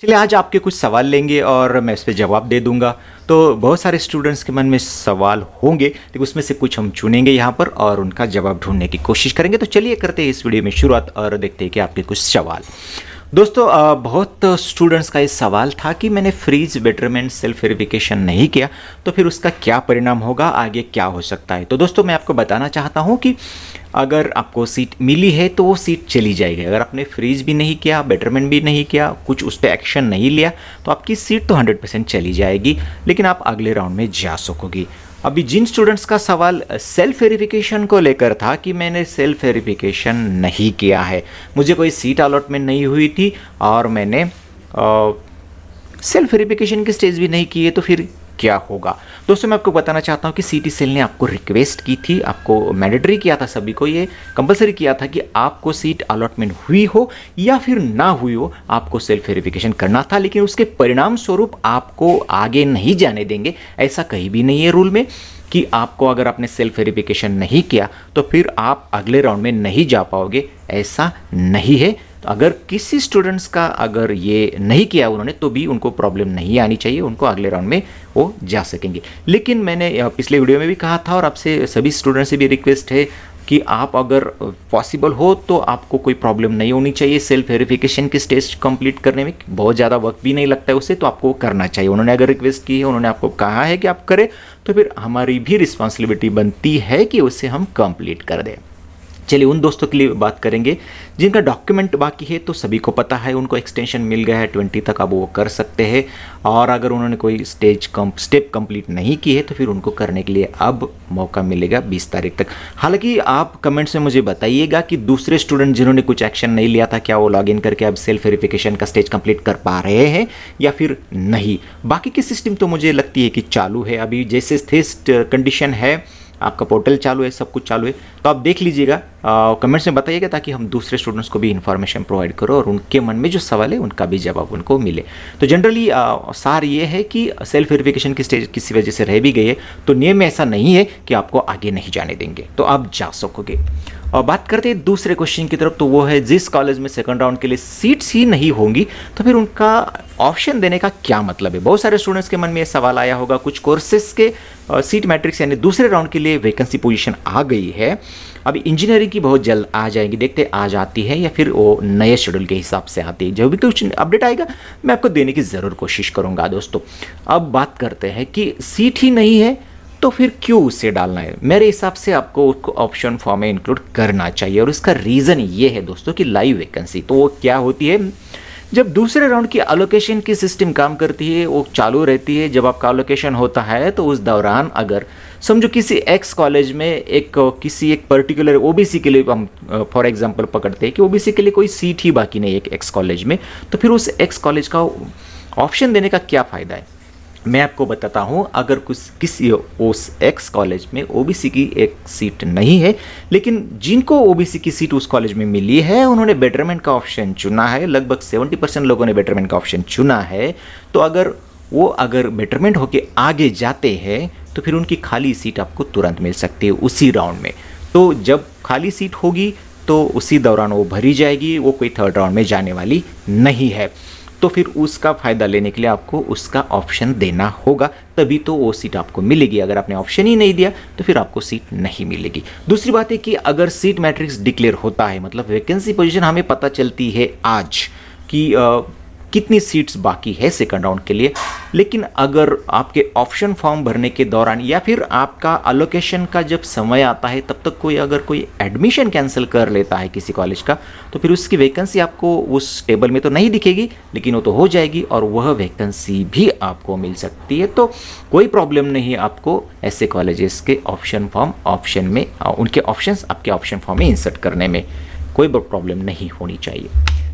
चलिए आज आपके कुछ सवाल लेंगे और मैं इस पर जवाब दे दूंगा। तो बहुत सारे स्टूडेंट्स के मन में सवाल होंगे, लेकिन उसमें से कुछ हम चुनेंगे यहाँ पर और उनका जवाब ढूंढने की कोशिश करेंगे। तो चलिए करते हैं इस वीडियो में शुरुआत और देखते हैं कि आपके कुछ सवाल। दोस्तों बहुत स्टूडेंट्स का ये सवाल था कि मैंने फ्रीज बेटरमेंट सेल्फ वेरिफिकेशन नहीं किया तो फिर उसका क्या परिणाम होगा, आगे क्या हो सकता है। तो दोस्तों मैं आपको बताना चाहता हूँ कि अगर आपको सीट मिली है तो वो सीट चली जाएगी। अगर आपने फ्रीज भी नहीं किया, बेटरमेंट भी नहीं किया, कुछ उस पर एक्शन नहीं लिया तो आपकी सीट तो 100% चली जाएगी, लेकिन आप अगले राउंड में जा सकोगी। अभी जिन स्टूडेंट्स का सवाल सेल्फ वेरिफिकेशन को लेकर था कि मैंने सेल्फ वेरिफिकेशन नहीं किया है, मुझे कोई सीट अलॉटमेंट नहीं हुई थी और मैंने सेल्फ वेरिफिकेशन की स्टेज भी नहीं की है, तो फिर क्या होगा। दोस्तों मैं आपको बताना चाहता हूँ कि सीटी सेल ने आपको रिक्वेस्ट की थी, आपको मैंडेटरी किया था, सभी को ये कंपलसरी किया था कि आपको सीट अलॉटमेंट हुई हो या फिर ना हुई हो, आपको सेल्फ वेरिफिकेशन करना था। लेकिन उसके परिणाम स्वरूप आपको आगे नहीं जाने देंगे, ऐसा कहीं भी नहीं है रूल में कि आपको अगर आपने सेल्फ वेरिफिकेशन नहीं किया तो फिर आप अगले राउंड में नहीं जा पाओगे, ऐसा नहीं है। अगर किसी स्टूडेंट्स का अगर ये नहीं किया उन्होंने तो भी उनको प्रॉब्लम नहीं आनी चाहिए, उनको अगले राउंड में वो जा सकेंगे। लेकिन मैंने पिछले वीडियो में भी कहा था और आपसे सभी स्टूडेंट्स से भी रिक्वेस्ट है कि आप अगर पॉसिबल हो तो आपको कोई प्रॉब्लम नहीं होनी चाहिए। सेल्फ वेरिफिकेशन की स्टेज कंप्लीट करने में बहुत ज़्यादा वक्त भी नहीं लगता है उससे, तो आपको करना चाहिए। उन्होंने अगर रिक्वेस्ट की है, उन्होंने आपको कहा है कि आप करें, तो फिर हमारी भी रिस्पॉन्सिबिलिटी बनती है कि उसे हम कंप्लीट कर दें। चलिए उन दोस्तों के लिए बात करेंगे जिनका डॉक्यूमेंट बाकी है। तो सभी को पता है उनको एक्सटेंशन मिल गया है 20 तक, अब वो कर सकते हैं। और अगर उन्होंने कोई स्टेप कंप्लीट नहीं की है तो फिर उनको करने के लिए अब मौका मिलेगा 20 तारीख तक। हालांकि आप कमेंट्स में मुझे बताइएगा कि दूसरे स्टूडेंट जिन्होंने कुछ एक्शन नहीं लिया था, क्या वो लॉग इन करके अब सेल्फ वेरिफिकेशन का स्टेज कंप्लीट कर पा रहे हैं या फिर नहीं। बाकी की सिस्टम तो मुझे लगती है कि चालू है, अभी जैसे स्थित कंडीशन है, आपका पोर्टल चालू है, सब कुछ चालू है। तो आप देख लीजिएगा, कमेंट्स में बताइएगा ताकि हम दूसरे स्टूडेंट्स को भी इन्फॉर्मेशन प्रोवाइड करो और उनके मन में जो सवाल है उनका भी जवाब उनको मिले। तो जनरली सार ये है कि सेल्फ वेरिफिकेशन की स्टेज किसी वजह से रह भी गई है तो नियम में ऐसा नहीं है कि आपको आगे नहीं जाने देंगे, तो आप जा सकोगे। और बात करते हैं दूसरे क्वेश्चन की तरफ, तो वो है जिस कॉलेज में सेकंड राउंड के लिए सीट्स ही नहीं होंगी तो फिर उनका ऑप्शन देने का क्या मतलब है। बहुत सारे स्टूडेंट्स के मन में ये सवाल आया होगा, कुछ कोर्सेज के सीट मैट्रिक्स यानी दूसरे राउंड के लिए वैकेंसी पोजीशन आ गई है। अभी इंजीनियरिंग की बहुत जल्द आ जाएगी, देखते हैं आज आती है या फिर वो नए शेड्यूल के हिसाब से आती है। जब भी कुछ अपडेट आएगा मैं आपको देने की ज़रूर कोशिश करूँगा। दोस्तों अब बात करते हैं कि सीट ही नहीं है तो फिर क्यों उसे डालना है। मेरे हिसाब से आपको उसको ऑप्शन फॉर्म में इंक्लूड करना चाहिए और इसका रीज़न ये है दोस्तों कि लाइव वैकेंसी तो वो क्या होती है, जब दूसरे राउंड की अलोकेशन की सिस्टम काम करती है वो चालू रहती है। जब आपका अलोकेशन होता है तो उस दौरान अगर समझो किसी एक्स कॉलेज में किसी एक पर्टिकुलर ओबीसी के लिए हम फॉर एग्जांपल पकड़ते हैं कि ओबीसी के लिए कोई सीट ही बाकी नहीं है एक्स कॉलेज में, तो फिर उस एक्स कॉलेज का ऑप्शन देने का क्या फ़ायदा है। मैं आपको बताता हूँ, अगर किसी उस एक्स कॉलेज में ओबीसी की एक सीट नहीं है लेकिन जिनको ओबीसी की सीट उस कॉलेज में मिली है उन्होंने बेटरमेंट का ऑप्शन चुना है, लगभग 70% लोगों ने बेटरमेंट का ऑप्शन चुना है, तो अगर वो बेटरमेंट होके आगे जाते हैं तो फिर उनकी खाली सीट आपको तुरंत मिल सकती है उसी राउंड में। तो जब खाली सीट होगी तो उसी दौरान वो भरी जाएगी, वो कोई थर्ड राउंड में जाने वाली नहीं है। तो फिर उसका फ़ायदा लेने के लिए आपको उसका ऑप्शन देना होगा, तभी तो वो सीट आपको मिलेगी। अगर आपने ऑप्शन ही नहीं दिया तो फिर आपको सीट नहीं मिलेगी। दूसरी बात है कि अगर सीट मैट्रिक्स डिक्लेयर होता है, मतलब वैकेंसी पोजीशन हमें पता चलती है आज कि कितनी सीट्स बाकी है सेकंड राउंड के लिए, लेकिन अगर आपके ऑप्शन फॉर्म भरने के दौरान या फिर आपका अलोकेशन का जब समय आता है तब तक अगर कोई एडमिशन कैंसिल कर लेता है किसी कॉलेज का, तो फिर उसकी वैकेंसी आपको उस टेबल में तो नहीं दिखेगी लेकिन वो तो हो जाएगी और वह वैकेंसी भी आपको मिल सकती है। तो कोई प्रॉब्लम नहीं, आपको ऐसे कॉलेजेस के उनके ऑप्शन आपके ऑप्शन फॉर्म में इंसर्ट करने में कोई प्रॉब्लम नहीं होनी चाहिए।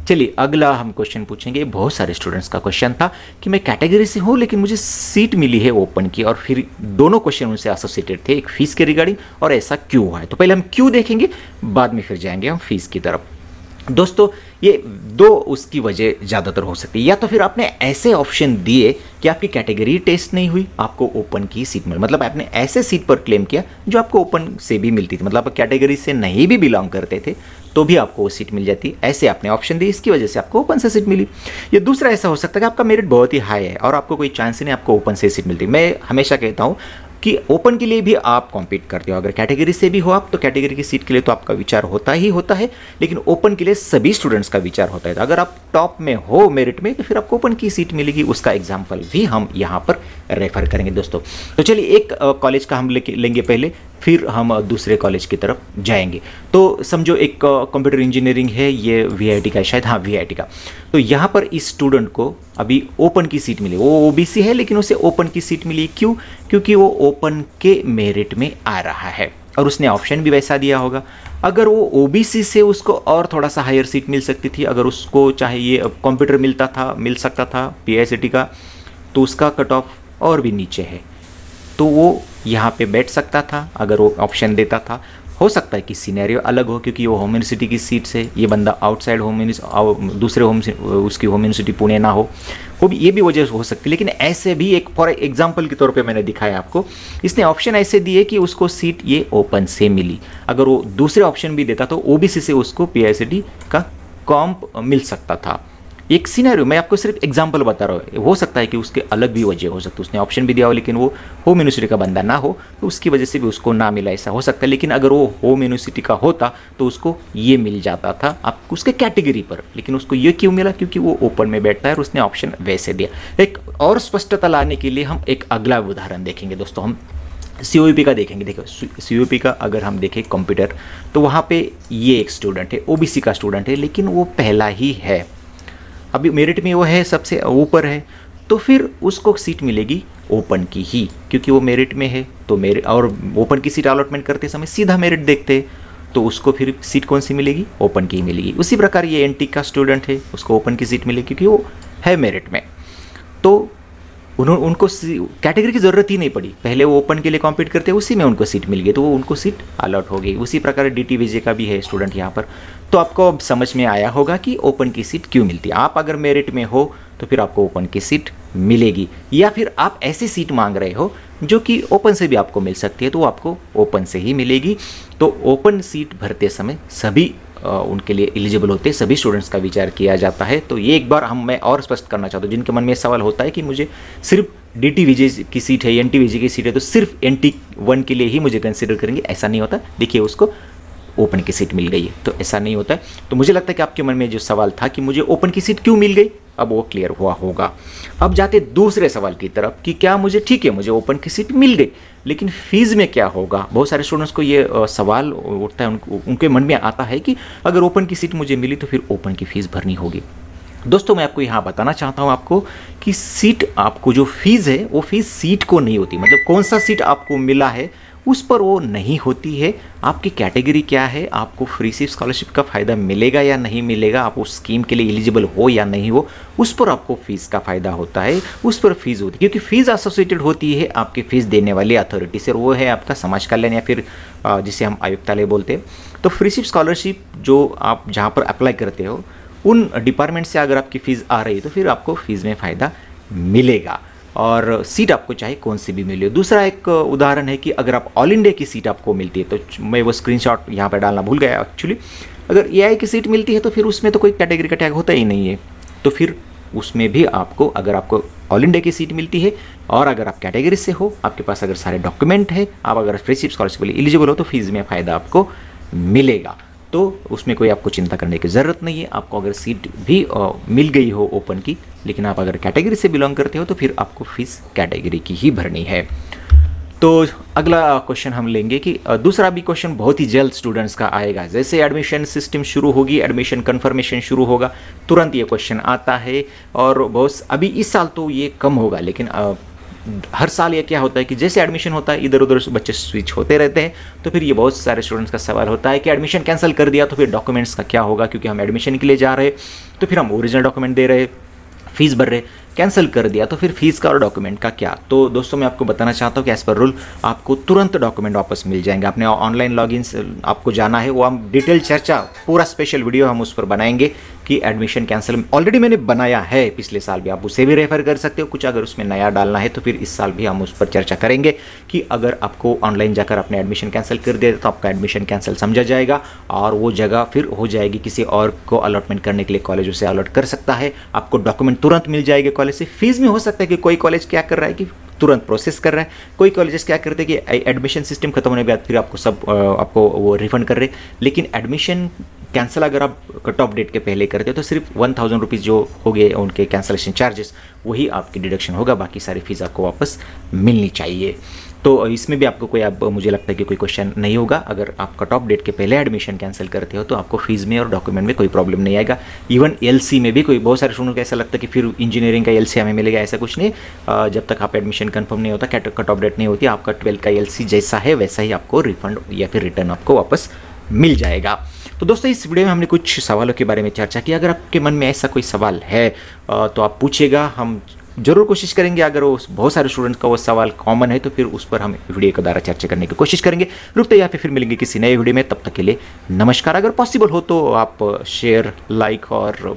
चलिए अगला हम क्वेश्चन पूछेंगे। बहुत सारे स्टूडेंट्स का क्वेश्चन था कि मैं कैटेगरी से हूँ लेकिन मुझे सीट मिली है ओपन की, और फिर दोनों क्वेश्चन उनसे एसोसिएटेड थे, एक फ़ीस के रिगार्डिंग, और ऐसा क्यों हुआ है। तो पहले हम क्यों देखेंगे, बाद में फिर जाएंगे हम फीस की तरफ। दोस्तों ये दो उसकी वजह ज़्यादातर हो सकती है। या तो फिर आपने ऐसे ऑप्शन दिए कि आपकी कैटेगरी टेस्ट नहीं हुई, आपको ओपन की सीट मिली, मतलब आपने ऐसे सीट पर क्लेम किया जो आपको ओपन से भी मिलती थी, मतलब आप कैटेगरी से नहीं भी बिलोंग करते थे तो भी आपको वो सीट मिल जाती, ऐसे आपने ऑप्शन दिए, इसकी वजह से आपको ओपन से सीट मिली। या दूसरा ऐसा हो सकता है कि आपका मेरिट बहुत ही हाई है और आपको कोई चांस ही नहीं, आपको ओपन से सीट मिलती। मैं हमेशा कहता हूँ कि ओपन के लिए भी आप कॉम्पीट करते हो, अगर कैटेगरी से भी हो आप तो कैटेगरी की सीट के लिए तो आपका विचार होता ही होता है, लेकिन ओपन के लिए सभी स्टूडेंट्स का विचार होता है। तो अगर आप टॉप में हो मेरिट में तो फिर आपको ओपन की सीट मिलेगी, उसका एग्जाम्पल भी हम यहाँ पर रेफर करेंगे दोस्तों। तो चलिए एक कॉलेज का हम लेंगे पहले, फिर हम दूसरे कॉलेज की तरफ जाएंगे। तो समझो एक कंप्यूटर इंजीनियरिंग है, ये वीआईटी का शायद, हाँ वीआईटी का। तो यहाँ पर इस स्टूडेंट को अभी ओपन की सीट मिली, वो ओबीसी है लेकिन उसे ओपन की सीट मिली, क्यों? क्योंकि वो ओपन के मेरिट में आ रहा है और उसने ऑप्शन भी वैसा दिया होगा। अगर वो ओबीसी से उसको और थोड़ा सा हायर सीट मिल सकती थी, अगर उसको चाहिए कंप्यूटर मिलता था, मिल सकता था पीआईसीटी का, तो उसका कट ऑफ और भी नीचे है, तो वो यहाँ पे बैठ सकता था अगर वो ऑप्शन देता था। हो सकता है कि सीनेरियो अलग हो क्योंकि वो होम यूनिवर्सिटी की सीट से, ये बंदा आउटसाइड होम यूनिवर्सिटी, दूसरे होम उसकी होम यूनिवर्सिटी पुणे ना हो, वो भी ये भी वजह हो सकती है। लेकिन ऐसे भी एक फॉर एग्जांपल के तौर पे मैंने दिखाया आपको, इसने ऑप्शन ऐसे दिए कि उसको सीट ये ओपन से मिली, अगर वो दूसरे ऑप्शन भी देता तो ओबीसी से उसको पीआईसीटी का कॉम्प मिल सकता था। एक सीनेरियो, मैं आपको सिर्फ एग्जांपल बता रहा हूँ, हो सकता है कि उसके अलग भी वजह हो सकती है, उसने ऑप्शन भी दिया हो लेकिन वो होम यूनिवर्सिटी का बंदा ना हो तो उसकी वजह से भी उसको ना मिला, ऐसा हो सकता है। लेकिन अगर वो होम यूनिवर्सिटी का होता तो उसको ये मिल जाता था आपको उसके कैटेगरी पर, लेकिन उसको ये क्यों मिला? क्योंकि वो ओपन में बैठता है और उसने ऑप्शन वैसे दिया। एक और स्पष्टता लाने के लिए हम एक अगला उदाहरण देखेंगे दोस्तों, हम सीओपी का देखेंगे। देखो सीओपी का अगर हम देखें कंप्यूटर, तो वहाँ पर ये एक स्टूडेंट है, ओबीसी का स्टूडेंट है लेकिन वो पहला ही है, अभी मेरिट में वो है सबसे ऊपर है, तो फिर उसको सीट मिलेगी ओपन की ही, क्योंकि वो मेरिट में है। तो मेरिट और ओपन की सीट अलॉटमेंट करते समय सीधा मेरिट देखते हैं, तो उसको फिर सीट कौन सी मिलेगी? ओपन की ही मिलेगी। उसी प्रकार ये एनटी का स्टूडेंट है, उसको ओपन की सीट मिलेगी क्योंकि वो है मेरिट में, तो उनको कैटेगरी की ज़रूरत ही नहीं पड़ी, पहले वो ओपन के लिए कॉम्पीट करते हैं उसी में उनको सीट मिल गई, तो वो उनको सीट अलॉट हो गई। उसी प्रकार डीटीवीजे का भी है स्टूडेंट यहाँ पर। तो आपको अब समझ में आया होगा कि ओपन की सीट क्यों मिलती है। आप अगर मेरिट में हो तो फिर आपको ओपन की सीट मिलेगी, या फिर आप ऐसी सीट मांग रहे हो जो कि ओपन से भी आपको मिल सकती है तो आपको ओपन से ही मिलेगी। तो ओपन सीट भरते समय सभी उनके लिए एलिजिबल होते, सभी स्टूडेंट्स का विचार किया जाता है। तो ये एक बार मैं और स्पष्ट करना चाहता हूँ, जिनके मन में सवाल होता है कि मुझे सिर्फ डीटीवीजे की सीट है, एनटीवीजे की सीट है, तो सिर्फ एनटी1 के लिए ही मुझे कंसिडर करेंगे, ऐसा नहीं होता। देखिए उसको ओपन की सीट मिल गई है तो ऐसा नहीं होता है। तो मुझे लगता है कि आपके मन में जो सवाल था कि मुझे ओपन की सीट क्यों मिल गई, अब वो क्लियर हुआ होगा। अब जाते दूसरे सवाल की तरफ कि क्या मुझे, ठीक है मुझे ओपन की सीट मिल गई लेकिन फ़ीस में क्या होगा? बहुत सारे स्टूडेंट्स को ये सवाल उठता है, उनके मन में आता है कि अगर ओपन की सीट मुझे मिली तो फिर ओपन की फ़ीस भरनी होगी। दोस्तों मैं आपको यहाँ बताना चाहता हूँ आपको कि सीट, आपको जो फ़ीस है वो फ़ीस सीट को नहीं होती, मतलब कौन सा सीट आपको मिला है उस पर वो नहीं होती है। आपकी कैटेगरी क्या है, आपको फ्री सीट स्कॉलरशिप का फ़ायदा मिलेगा या नहीं मिलेगा, आप उस स्कीम के लिए एलिजिबल हो या नहीं हो, उस पर आपको फ़ीस का फ़ायदा होता है, उस पर फ़ीस होती है, क्योंकि फ़ीस एसोसिएटेड होती है आपकी फ़ीस देने वाली अथॉरिटी से, वो है आपका समाज कल्याण या फिर जिसे हम आयुक्तालय बोलते हैं। तो फ्री सीट स्कॉलरशिप जो आप जहाँ पर अप्लाई करते हो उन डिपार्टमेंट से अगर आपकी फ़ीस आ रही है तो फिर आपको फ़ीस में फ़ायदा मिलेगा और सीट आपको चाहे कौन सी भी मिले। दूसरा एक उदाहरण है कि अगर आप ऑल इंडिया की सीट आपको मिलती है, तो मैं वो स्क्रीनशॉट यहाँ पर डालना भूल गया एक्चुअली। अगर एआई की सीट मिलती है तो फिर उसमें तो कोई कैटेगरी का टैग होता ही नहीं है, तो फिर उसमें भी आपको, अगर आपको ऑल इंडिया की सीट मिलती है और अगर आप कैटेगरी से हो, आपके पास अगर सारे डॉक्यूमेंट है, आप अगर फ्री सीट स्कॉलरशिप के लिए एलिजिबल हो तो फीस में फ़ायदा आपको मिलेगा, तो उसमें कोई आपको चिंता करने की ज़रूरत नहीं है। आपको अगर सीट भी मिल गई हो ओपन की, लेकिन आप अगर कैटेगरी से बिलोंग करते हो तो फिर आपको फीस कैटेगरी की ही भरनी है। तो अगला क्वेश्चन हम लेंगे कि दूसरा भी क्वेश्चन बहुत ही जल्द स्टूडेंट्स का आएगा, जैसे एडमिशन सिस्टम शुरू होगी, एडमिशन कन्फर्मेशन शुरू होगा, तुरंत ये क्वेश्चन आता है। और बहुत अभी इस साल तो ये कम होगा, लेकिन हर साल ये क्या होता है कि जैसे एडमिशन होता है इधर उधर बच्चे स्विच होते रहते हैं, तो फिर ये बहुत सारे स्टूडेंट्स का सवाल होता है कि एडमिशन कैंसिल कर दिया तो फिर डॉक्यूमेंट्स का क्या होगा, क्योंकि हम एडमिशन के लिए जा रहे तो फिर हम ओरिजिनल डॉक्यूमेंट दे रहे, फीस भर रहे, कैंसिल कर दिया तो फिर फीस का और डॉक्यूमेंट का क्या। तो दोस्तों मैं आपको बताना चाहता हूँ कि एज पर रूल आपको तुरंत डॉक्यूमेंट वापस मिल जाएंगे। आपने ऑनलाइन लॉगिन आपको जाना है, वो हम डिटेल चर्चा पूरा स्पेशल वीडियो हम उस पर बनाएंगे कि एडमिशन कैंसिल ऑलरेडी मैंने बनाया है पिछले साल भी, आप उसे भी रेफर कर सकते हो। कुछ अगर उसमें नया डालना है तो फिर इस साल भी हम उस पर चर्चा करेंगे कि अगर आपको ऑनलाइन जाकर अपने एडमिशन कैंसिल कर दिया तो आपका एडमिशन कैंसिल समझा जाएगा और वो जगह फिर हो जाएगी किसी और को अलॉटमेंट करने के लिए, कॉलेज उसे अलॉट कर सकता है। आपको डॉक्यूमेंट तुरंत मिल जाएगा कॉलेज से। फीस में हो सकता है कि कोई कॉलेज क्या कर रहा है कि तुरंत प्रोसेस कर रहा है, कोई कॉलेजेस क्या करते हैं कि एडमिशन सिस्टम खत्म होने के बाद फिर आपको सब आपको वो रिफंड कर रहे। लेकिन एडमिशन कैंसिल अगर आप कट ऑफ डेट के पहले करते हो तो सिर्फ 1000 रुपीज़ जो हो गए उनके कैंसलेशन चार्जेस वही आपकी डिडक्शन होगा, बाकी सारी फीस आपको वापस मिलनी चाहिए। तो इसमें भी आपको कोई आप मुझे लगता है कि कोई क्वेश्चन नहीं होगा। अगर आप कट ऑफ डेट के पहले एडमिशन कैंसिल करते हो तो आपको फीस में और डॉक्यूमेंट में कोई प्रॉब्लम नहीं आएगा। इवन एलसी में भी कोई बहुत सारे स्टूडेंट को ऐसा लगता है कि फिर इंजीनियरिंग का एलसी हमें मिलेगा, ऐसा कुछ नहीं। जब तक आप एडमिशन कन्फर्म नहीं होता, कट ऑफ डेट नहीं होती, आपका 12th का एलसी जैसा है वैसा ही आपको रिफंड या फिर रिटर्न आपको वापस मिल जाएगा। तो दोस्तों इस वीडियो में हमने कुछ सवालों के बारे में चर्चा की। अगर आपके मन में ऐसा कोई सवाल है तो आप पूछिएगा, हम जरूर कोशिश करेंगे। अगर वो बहुत सारे स्टूडेंट्स का वो सवाल कॉमन है तो फिर उस पर हम वीडियो के द्वारा चर्चा करने की कोशिश करेंगे। रुकते यहाँ पे फिर मिलेंगे किसी नए वीडियो में, तब तक के लिए नमस्कार। अगर पॉसिबल हो तो आप शेयर, लाइक और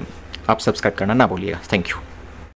आप सब्सक्राइब करना ना भूलिएगा। Thank you.